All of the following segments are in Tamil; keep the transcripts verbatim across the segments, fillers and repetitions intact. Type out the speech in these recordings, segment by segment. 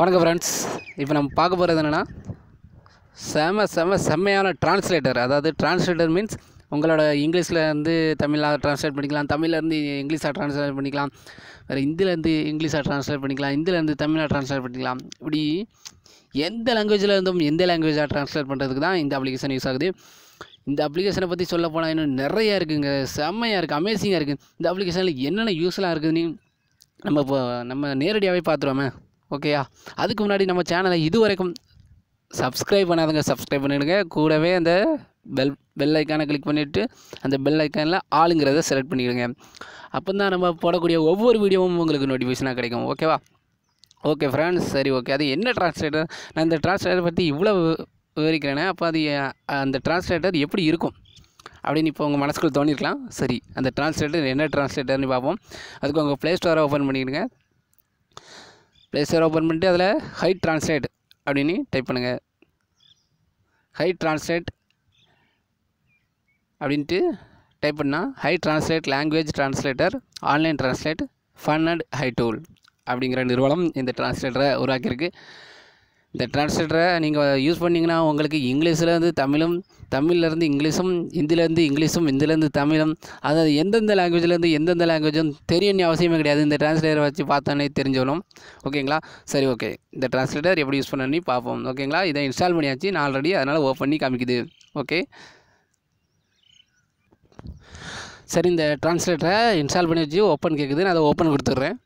வணக்கம் ஃப்ரெண்ட்ஸ், இப்போ நம்ம பார்க்க போகிறது என்னென்னா செம செம செம்மையான டிரான்ஸ்லேட்டர். அதாவது டிரான்ஸ்லேட்டர் மீன்ஸ் உங்களோட இங்கிலீஷில் இருந்து தமிழாக ட்ரான்ஸ்லேட் பண்ணிக்கலாம், தமிழ்லேருந்து இங்கிலீஷாக ட்ரான்ஸ்லேட் பண்ணிக்கலாம், வேறு ஹிந்திலேருந்து இங்கிலீஷாக ட்ரான்ஸ்லேட் பண்ணிக்கலாம், ஹிந்திலேருந்து தமிழாக ட்ரான்ஸ்லேட் பண்ணிக்கலாம். இப்படி எந்த லாங்குவேஜில் இருந்தும் எந்த லாங்குவேஜாக ட்ரான்ஸ்லேட் பண்ணுறதுக்கு தான் இந்த அப்ளிகேஷன் யூஸ் ஆகுது. இந்த அப்ளிகேஷனை பற்றி சொல்ல போனால் இன்னும் நிறையா இருக்குதுங்க, செம்மையாக இருக்குது, அமேசிங்காக இருக்குது. இந்த அப்ளிகேஷனில் என்னென்ன யூஸ்லாம் இருக்குதுன்னு நம்ம இப்போ நம்ம நேரடியாகவே பார்த்துருவோமே, ஓகேயா? அதுக்கு முன்னாடி நம்ம சேனலை இது வரைக்கும் சப்ஸ்கிரைப் பண்ணாதவங்க சப்ஸ்கிரைப் பண்ணிவிடுங்க. கூடவே அந்த பெல் பெல் ஐக்கானை கிளிக் பண்ணிவிட்டு அந்த பெல் ஐக்கானில் ஆளுங்கிறத செலக்ட் பண்ணிடுங்க. அப்போ தான் நம்ம போடக்கூடிய ஒவ்வொரு வீடியோவும் உங்களுக்கு நோட்டிஃபிகேஷனாக கிடைக்கும், ஓகேவா? ஓகே ஃப்ரெண்ட்ஸ், சரி, ஓகே. அது என்ன டிரான்ஸ்லேட்டர்? நான் இந்த டிரான்ஸ்லேட்டர் பற்றி இவ்வளோ விவரிக்கிறேனே, அப்போ அது அந்த டிரான்ஸ்லேட்டர் எப்படி இருக்கும் அப்படின்னு இப்போ உங்கள் மனசுக்குள்ளே தோணிருக்கலாம். சரி, அந்த டிரான்ஸ்லேட்டர் என்ன டிரான்ஸ்லேட்டர்னு பார்ப்போம். அதுக்கு உங்கள் ப்ளே ஸ்டோரை ஓப்பன் பண்ணிடுங்க. ப்ளே ஸ்டோரை ஓப்பன் பண்ணிட்டு அதில் ஹை டிரான்ஸ்லேட் அப்படின்னு டைப் பண்ணுங்கள். ஹை டிரான்ஸ்லேட் அப்படின்ட்டு டைப் பண்ணால் high translate language translator online translate fun and hi tool அப்படிங்கிற நிறுவனம் இந்த டிரான்ஸ்லேட்டரை உருவாக்கியிருக்கு. இந்த டிரான்ஸ்லேட்டரை நீங்கள் யூஸ் பண்ணிங்கன்னா உங்களுக்கு இங்கிலீஷ்லேருந்து தமிழும், தமிழ்லேருந்து இங்கிலீஷும், ஹிந்திலேருந்து இங்கிலீஷும், ஹிந்திலேருந்து தமிழும், அதாவது எந்தெந்த லாங்குவேஜ்லேருந்து எந்தெந்த லாங்குவேஜும் தெரியணும்னு அவசியமே கிடையாது. இந்த டிரான்ஸ்லேட்டரை வச்சு பார்த்தோன்னே தெரிஞ்சுக்கணும், ஓகேங்களா? சரி, ஓகே. இந்த டிரான்ஸ்லேட்டர் எப்படி யூஸ் பண்ணி பார்ப்போம், ஓகேங்களா? இதை இன்ஸ்டால் பண்ணியாச்சு நான் ஆல்ரெடி, அதனால் ஓப்பன் பண்ணி காமிக்குது, ஓகே. சரி, இந்த டிரான்ஸ்லேட்டரை இன்ஸ்டால் பண்ணி வச்சு ஓப்பன் கேட்குது, அதை ஓப்பன் கொடுத்துட்றேன்.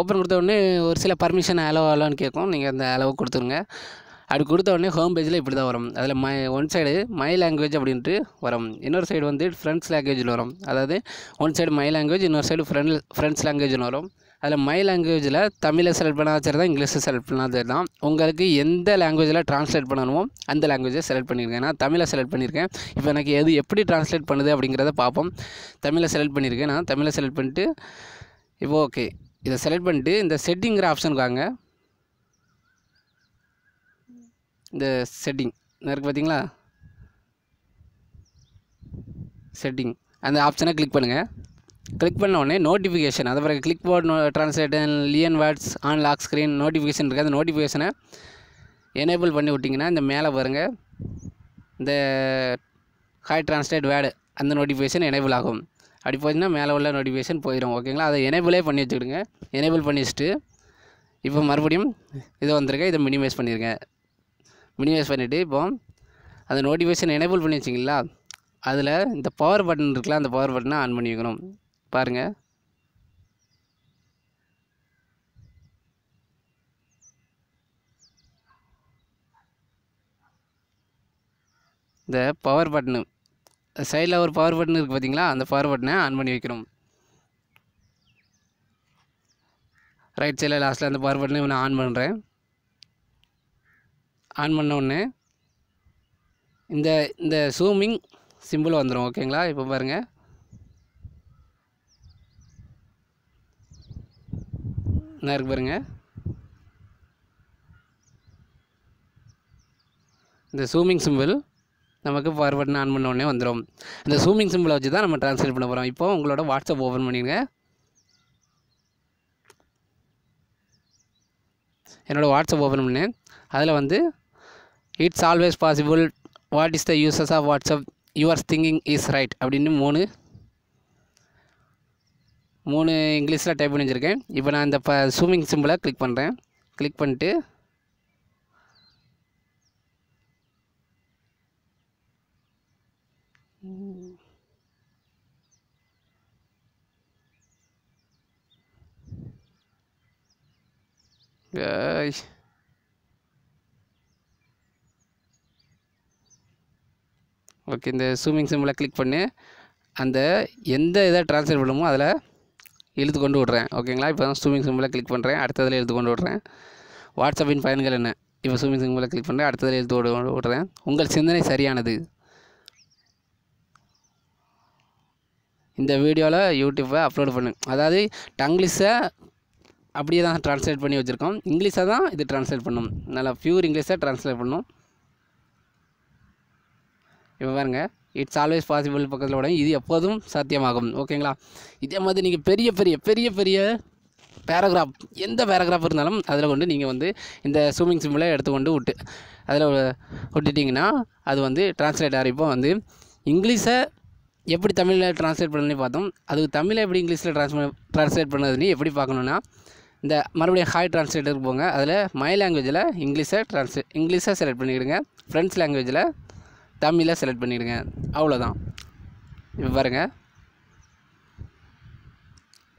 ஓப்பன் கொடுத்த உடனே ஒரு சில பர்மிஷன் அலோ அலோன்னு கேட்கும், நீங்கள் அந்த அலோவை கொடுத்துருங்க. அப்படி கொடுத்த உடனே ஹோம் பேஜில் இப்படி தான் வரும். அதில் my one side my language அப்படின்ட்டு வரும், இன்னொரு சைடு வந்து ஃப்ரெண்ட்ஸ் லாங்குவேஜில் வரும். அதாவது ஒன் சைடு மை லாங்குவேஜ், இன்னொரு சைடு ஃப்ரெண்ட் ஃப்ரெண்ட்ஸ் லாங்குவேஜ்னு வரும். அதில் மை லாங்குவேஜில் தமிழை செலக்ட் பண்ணால் சரி தான், இங்கிலீஷை செலக்ட் பண்ணால் சரி தான். உங்களுக்கு எந்த லாங்குவேஜில் ட்ரான்ஸ்லேட் பண்ணணுமோ அந்த லாங்குவேஜை செலக்ட் பண்ணியிருக்கேன். நான் தமிழை செலக்ட் பண்ணியிருக்கேன். இப்போ எனக்கு எது எப்படி ட்ரான்ஸ்லேட் பண்ணுது அப்படிங்கிறத பார்ப்போம். தமிழை செலக்ட் பண்ணியிருக்கேன். நான் தமிழை செலக்ட் பண்ணிட்டு இப்போ ஓகே இதை செலக்ட் பண்ணிட்டு இந்த செட்டிங்கிற ஆப்ஷனுக்கு வாங்க. இந்த செட்டிங் இருக்குது பார்த்தீங்களா, செட்டிங், அந்த ஆப்ஷனை கிளிக் பண்ணுங்கள். கிளிக் பண்ண உடனே நோட்டிஃபிகேஷன், அது பிறகு clipboard no translate and learn words on lock screen notification இருக்குது. அந்த நோட்டிஃபிகேஷனை எனேபிள் பண்ணி விட்டிங்கன்னா இந்த மேலே பாருங்கள் இந்த ஹாய் டிரான்ஸ்லேட் வேர்டு, அந்த நோட்டிஃபிகேஷன் எனேபிள் ஆகும். அப்படி போச்சுன்னா மேலே உள்ள நோட்டிஃபிகேஷன் போயிடும், ஓகேங்களா? அதை எனேபிளே பண்ணி வச்சுக்கிடுங்க. எனேபிள் பண்ணி வச்சுட்டு இப்போ மறுபடியும் இதை வந்திருக்கேன், இதை மினிமைஸ் பண்ணிடுங்க. மினிமைஸ் பண்ணிவிட்டு இப்போ அந்த நோட்டிஃபிகேஷன் எனேபிள் பண்ணி வச்சிங்களா, அதில் இந்த பவர் பட்டன் இருக்குல்ல, அந்த பவர் பட்டனை ஆன் பண்ணி வைக்கணும். பாருங்கள், இந்த பவர் பட்டனு சைடில் ஒரு பவர் பட்டன் இருக்குது பார்த்தீங்களா, அந்த பவர் பட்டனை ஆன் பண்ணி வைக்கணும். ரைட் சைடில் லாஸ்ட்டில் அந்த பவர் பட்டனை நான் ஆன் பண்ணுறேன். ஆன் பண்ண உடனே இந்த இந்த ஜூமிங் சிம்பிள் வந்துடும், ஓகேங்களா? இப்போ பாருங்கள், என்ன இருக்குது பாருங்கள், இந்த ஜூமிங் சிம்பிள் நமக்கு பார்வர்ட்னு ஆன் பண்ண உடனே வந்துடும். இந்த ஜூமிங் சிம்பிளை வச்சு தான் நம்ம ட்ரான்ஸ்லேட் பண்ண போகிறோம். இப்போ உங்களோட வாட்ஸ்அப் ஓப்பன் பண்ணிடுங்க. என்னோடய வாட்ஸ்அப் ஓப்பன் பண்ணேன். அதில் வந்து it's always possible, what is the uses of WhatsApp, your thinking is right அப்படின்னு மூணு மூணு இங்கிலீஷில் டைப் பண்ணி வச்சுருக்கேன். இப்போ நான் இந்த ப ஜூமிங் சிம்பிளை கிளிக் பண்ணுறேன். கிளிக் பண்ணிட்டு ஓகே, இந்த ஜூமிங் சிம்பிளை கிளிக் பண்ணி அந்த எந்த இதை ட்ரான்ஸ்லேட் பண்ணுமோ அதில் இழுத்து கொண்டு விட்றேன், ஓகேங்களா? இப்போ தான் ஜூமிங் சிம்பிளை கிளிக் பண்ணுறேன், அடுத்ததில் இழுத்து கொண்டு விட்றேன். வாட்ஸ்அப்பின் பயன்கள் என்ன? இப்போ ஜூமிங் சிம்பிளை கிளிக் பண்ணுறேன், அடுத்ததில் இழுத்து கொண்டு விட்றேன். உங்கள் சிந்தனை சரியானது. இந்த வீடியோவில் யூடியூப்பை அப்லோட் பண்ணு, அதாவது டங்கிலீஷை அப்படியே தான் ட்ரான்ஸ்லேட் பண்ணி வச்சுருக்கோம், இங்கிலீஷாக தான் இது ட்ரான்ஸ்லேட் பண்ணும். நல்லா பியூர் இங்கிலீஷாக ட்ரான்ஸ்லேட் பண்ணும். இப்போ பாருங்க, இட்ஸ் ஆல்வேஸ் பாசிபிள் பக்கத்தில் விட இது எப்போதும் சாத்தியமாகும், ஓகேங்களா? இதே மாதிரி நீங்கள் பெரிய பெரிய பெரிய பெரிய paragraph in the paragraph irundhalum adula kondu neenga vande indha swimming symbol edukondu ut adula otitingna adu vande translate aaripo vande english ah எப்படி தமிழ்ல translate பண்ணனும்னு பார்த்தோம் அது தமிழை எப்படி இங்கிலீஷ்ல translate பண்ணதுன்னு எப்படி பார்க்கணும்னா இந்த மறுபடியும் ஹாய் டிரான்ஸ்லேட்டருக்கு போங்க அதுல மை languageல இங்கிலீஷை டிரான்ஸ்லேட் இங்கிலீஷை செலக்ட் பண்ணிடுங்க फ्रेंड्स languageல தமிழை செலக்ட் பண்ணிடுங்க அவ்வளவுதான் இப்போ பாருங்க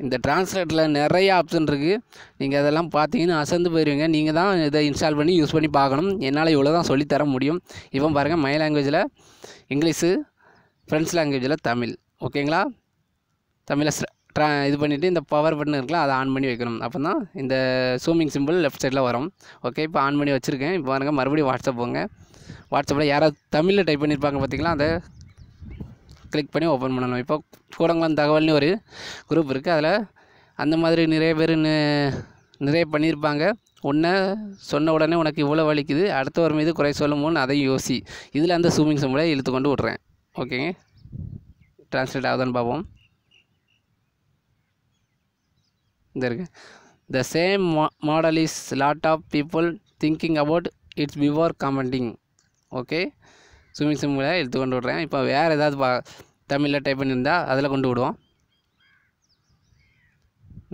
இந்த டிரான்ஸ்லேட்டர்ல நிறைய ஆப்ஷன் இருக்கு நீங்க அதெல்லாம் பாத்தீங்கன்னா அசந்து போயிருவீங்க நீங்க தான் இத இன்ஸ்டால் பண்ணி யூஸ் பண்ணி பார்க்கணும் என்னால இவ்வளவு தான் சொல்லி தர முடியும் இப்போ பாருங்க மை languageல English French language la Tamil okayங்களா Tamil இது பண்ணிட்டு இந்த பவர் பட்டன் இருக்குல அத ஆன் பண்ணி வைக்கணும் அப்பதான் இந்த zooming symbol left side la வரும் ஓகே இப்போ ஆன் பண்ணி வச்சிருக்கேன் இப்போ பாருங்க மறுபடியும் WhatsApp போங்க WhatsAppல யாரா தமிழ்ல டைப் பண்ணிருப்பாங்க பாத்தீங்களா அத click பண்ணி open பண்ணனும் இப்போ கூடங்களான் தகவல்னு ஒரு group இருக்கு அதுல அந்த மாதிரி நிறைய பேர் நிறைய பண்ணிருப்பாங்க ஒண்ணே சொன்ன உடனே உங்களுக்கு இவ்வளவு வலிக்குது அடுத்து வரும் இது குறை சொல்லுமோன்னு அதை யோசி இதுல அந்த zooming symbol ஐ இழுத்து கொண்டு விட்டுறேன் Okay, translate आउट बाबू there the same model is lot of people thinking about it before commenting okay swimming symbol எடுத்து கொண்டு விடுறேன் இப்போ வேற ஏதாவது தமிழ்ல டைப் பண்ணிருந்தா அதல கொண்டு விடுவோம்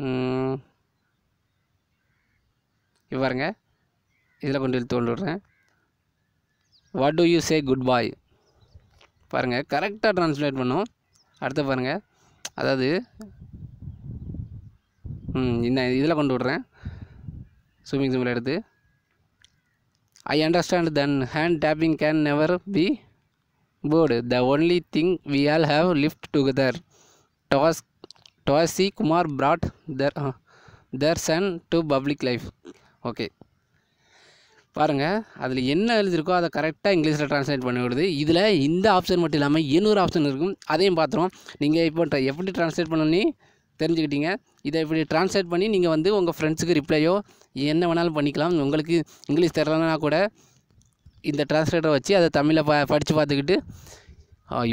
ம் இங்க பாருங்க இதல கொண்டு இழுத்து கொண்டு விடுறேன் what do you say goodbye பாருங்க கரெக்ட்டா ட்ரான்ஸ்லேட் பண்ணோம் அடுத்து பாருங்க அதாவது ம் இந்த இதல கொண்டு விடுறேன் ஸ்விமிங் சிம்பிள் எடுத்து I understand that hand tapping can never be bored the only thing we all have lived together Tosh Toshi Kumar brought their uh, their son to public life okay பாருங்க அதுல என்ன எழுதி இருக்கோ அத கரெக்ட்டா இங்கிலீஷ்ல டிரான்ஸ்லேட் பண்ணி விடுது இதுல இந்த ஆப்ஷன் மட்டும் இல்லாம இன்னொரு ஆப்ஷன் இருக்கும் அதையும் பாத்துறோம் நீங்க இப்போ எப்படி டிரான்ஸ்லேட் பண்ணனும்னு தெரிஞ்சுக்கிட்டீங்க இத எப்படி டிரான்ஸ்லேட் பண்ணி நீங்க வந்து உங்க फ्रेंड्सக்கு ரிப்ளையோ என்ன வேணாலும் பண்ணிக்கலாம் உங்களுக்கு இங்கிலீஷ் தெரியலனா கூட இந்த டிரான்ஸ்லேட்டரை வச்சு அத தமிழ்ல படிச்சு பாத்துக்கிட்டு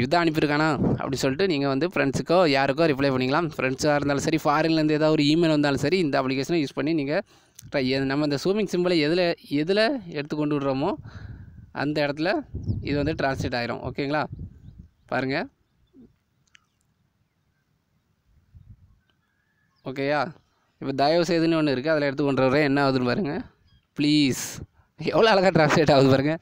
இத அனுப்பி இருக்கானா அப்படி சொல்லிட்டு நீங்க வந்து फ्रेंड्सக்கோ யாருக்கோ ரிப்ளை பண்ணிக்கலாம் फ्रेंड्सா இருந்தாலும் சரி ஃபாரின்ல இருந்து ஏதாவது ஒரு ஈமெயில் வந்தாலும் சரி இந்த அப்ளிகேஷனை யூஸ் பண்ணி நீங்க நம்ம இந்த zooming symbol எதுல எதுல எடுத்து கொண்டு விடுறோமோ அந்த இடத்துல இது வந்து டிரான்ஸ்லேட் ஆயிரும் ஓகேங்களா பாருங்க ஓகேயா இப்போ தயவு செய்துன்னு ஒன்னு இருக்கு அதல எடுத்து கொண்டு வரேன் என்ன ஆகுதுன்னு பாருங்க ப்ளீஸ் எவ்வளவு அழகா டிரான்ஸ்லேட் ஆகுது பாருங்க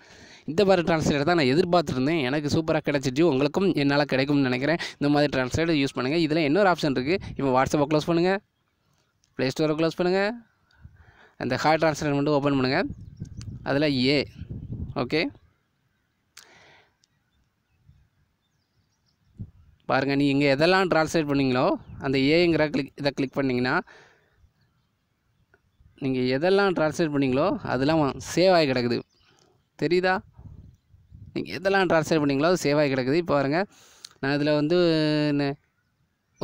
இந்த மாதிரி டிரான்ஸ்லேட்டர் தான் நான் எதிர்பார்த்திருந்தேன் எனக்கு சூப்பரா கிடைச்சிச்சு உங்களுக்கும் என்னால கிடைக்கும்னு நினைக்கிறேன் இந்த மாதிரி டிரான்ஸ்லேட்டர் யூஸ் பண்ணுங்க இதல இன்னொரு ஆப்ஷன் இருக்கு இப்போ WhatsApp க்ளோஸ் பண்ணுங்க Play Store க்ளோஸ் பண்ணுங்க And the hard translate window open பண்ணுங்க அதுல ஏ ஓகே பாருங்க நீங்க எதெல்லாம் டிரான்ஸ்லேட் பண்ணீங்களோ அந்த ஏங்கற கிளிக் இத கிளிக் பண்ணீங்கனா நீங்க எதெல்லாம் டிரான்ஸ்லேட் பண்ணீங்களோ அதெல்லாம் சேவ் ஆகி கிடக்குது தெரியுதா நீங்க எதெல்லாம் டிரான்ஸ்லேட் பண்ணீங்களோ அது சேவ் ஆகி கிடக்குது இப்போ பாருங்க நான் இதுல வந்து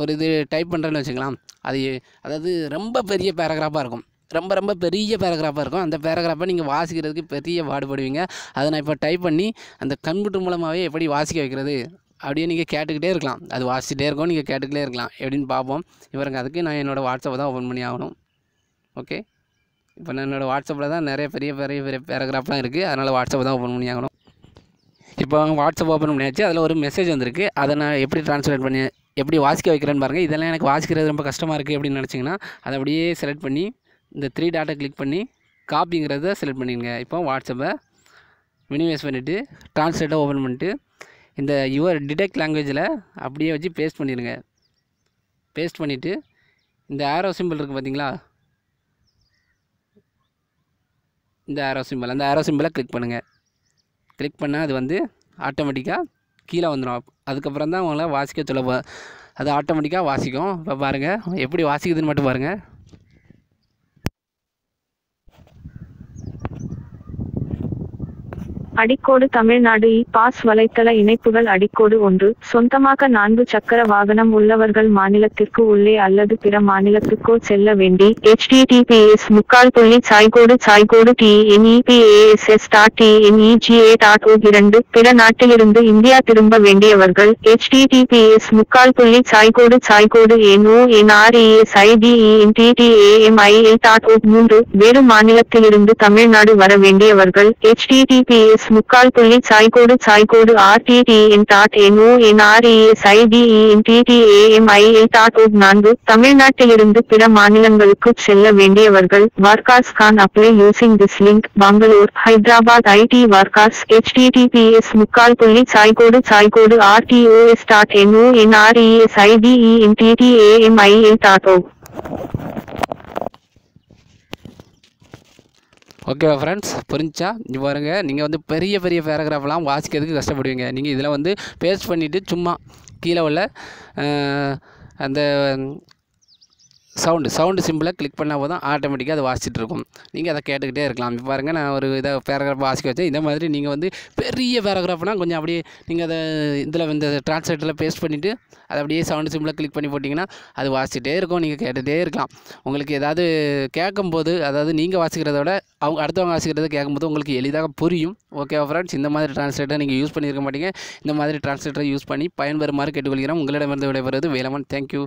ஒரு இது டைப் பண்றேன்னு வெச்சுக்கலாம் அது அதாவது ரொம்ப பெரிய paragraph-ஆ இருக்கும் ரொம்ப ரொம்ப பெரிய paragraph இருக்கும் அந்த paragraph-ஐ நீங்க வாசிக்கிறதுக்கு பெரிய வாடுபடுவீங்க அத நான் இப்ப டைப் பண்ணி அந்த கம்ப்யூட்டர் மூலமாவே எப்படி வாசிக்க வைக்கிறது அப்படியே நீங்க கேட்டுக்கிட்டே இருக்கலாம் அது வாசிட்டே இருக்கும் நீங்க கேட்டுக்கிட்டே இருக்கலாம் எப்படின்னு பாப்போம் இவங்க அதுக்கு நான் என்னோட WhatsApp தான் ஓபன் பண்ணி ஆகணும் ஓகே இப்போ நான் என்னோட WhatsApp-ல தான் நிறைய பெரிய பெரிய பெரிய paragraph-லாம் இருக்கு அதனால WhatsApp தான் ஓபன் பண்ணி ஆகணும் இப்போ WhatsApp ஓபன் பண்ணியாச்சு அதுல ஒரு மெசேஜ் வந்திருக்கு அத நான் எப்படி டிரான்ஸ்லேட் பண்ணி எப்படி வாசிக்க வைக்கிறேன்னு பாருங்க இதெல்லாம் எனக்கு வாசிக்கிறது ரொம்ப கஷ்டமா இருக்கு அப்படி நினைச்சீங்கனா அத அப்படியே செலக்ட் பண்ணி இந்த three data click பண்ணி காப்பிங்கறதை செலக்ட் பண்ணிடுங்க இப்போ WhatsApp-ஐ மினிமைஸ் பண்ணிட்டு டிரான்ஸ்லேட்டர் ஓபன் பண்ணிட்டு இந்த your detect language-ல அப்படியே வச்சு பேஸ்ட் பண்ணிடுங்க பேஸ்ட் பண்ணிட்டு இந்த arrow symbol இருக்கு பாத்தீங்களா இந்த arrow symbol அந்த arrow symbol-ஐ click பண்ணுங்க click பண்ணா அது வந்து ஆட்டோமேட்டிக்கா கீழ வந்துரும் அதுக்கு அப்புறம் தான் உங்களுக்கு வாசிக்க சொல்ல அது ஆட்டோமேட்டிக்கா வாசிக்கும் இப்ப பாருங்க எப்படி வாசிக்குதுன்னு மட்டும் பாருங்க அடிக்கோடு தமிழ்நாடு இ பாஸ் வலைத்தள இணைப்புகள் அடிக்கோடு ஒன்று. சொந்தமாக நான்கு சக்கர வாகனம் உள்ளவர்கள் மாநிலத்திற்கு உள்ளே அல்லது பிற மாநிலத்துக்கோ செல்ல வேண்டி https முக்கால் புள்ளி சாய்கோடு சாய்கோடு tnepass.tnega.org இரண்டு. பிற நாட்டிலிருந்து இந்தியா திரும்ப வேண்டியவர்கள் https முக்கால் புள்ளி சாய்கோடு சாய்கோடு noenresidenttamil.org மூன்று. வேறு மாநிலத்திலிருந்து தமிழ்நாடு வர வேண்டியவர்கள் https முக்கால் புள்ளி சாய்கோடு சாய்கோடு ஆர்டிடிஎன் டாட் என்ஓஎன்ஆர்இஎஸ்ஐடிஇஎன்டிடிஏஎம்ஐஎல் டாட் ஓ நான்கு. தமிழ்நாட்டிலிருந்து பிற மாநிலங்களுக்கு செல்ல வேண்டியவர்கள் workers can apply using this link Bangalore Hyderabad IT workers https முக்கால் புள்ளி சாய்கோடு சாய்கோடு RTOS dot NONRESIDENTTAMIL dot O. Okay friends, புரிஞ்சா இங்கே பாருங்க, நீங்கள் வந்து பெரிய பெரிய பேராகிராஃப்லாம் வாசிக்கிறதுக்கு கஷ்டப்படுவீங்க. நீங்கள் இதில் வந்து பேஸ்ட் பண்ணிவிட்டு சும்மா கீழே உள்ள அந்த சவுண்டு சவுண்டு சிம்பிளை கிளிக் பண்ணால் போதும், ஆட்டோமேட்டிக்காக அது வாசிச்சுட்டு இருக்கும். நீங்கள் அதை கேட்டுக்கிட்டே இருக்கலாம். இப்போ பாருங்கள், நான் ஒரு இதை பேராகிராஃப் வாசிக்க வச்சேன். இந்த மாதிரி நீங்கள் வந்து பெரிய பேராகிராஃப்னால் கொஞ்சம் அப்படியே நீங்கள் அதை இதில் இந்த டிரான்ஸ்லேட்டரில் பேஸ்ட் பண்ணிவிட்டு அதை அப்படியே சவுண்டு சிம்பிளை கிளிக் பண்ணி போட்டிங்கன்னா அது வாசிச்சுட்டே இருக்கும். நீங்கள் கேட்டுகிட்டே இருக்கலாம். உங்களுக்கு ஏதாவது கேட்கும்போது, அதாவது நீங்கள் வாசிக்கிறத விட அவங்க அடுத்தவங்க வாசிக்கிறத கேட்கும்போது உங்களுக்கு எளிதாக புரியும். ஓகேவா ஃப்ரெண்ட்ஸ், இந்த மாதிரி டிரான்ஸ்லேட்டரை நீங்கள் யூஸ் பண்ணியிருக்க மாட்டீங்க. இந்த மாதிரி டிரான்ஸ்லேட்டரை யூஸ் பண்ணி பயன்பெறுமாறு கேட்டுக்கொள்கிறோம். உங்களிடமிருந்து விடைபெறுவது வேலவன். தேங்க்யூ.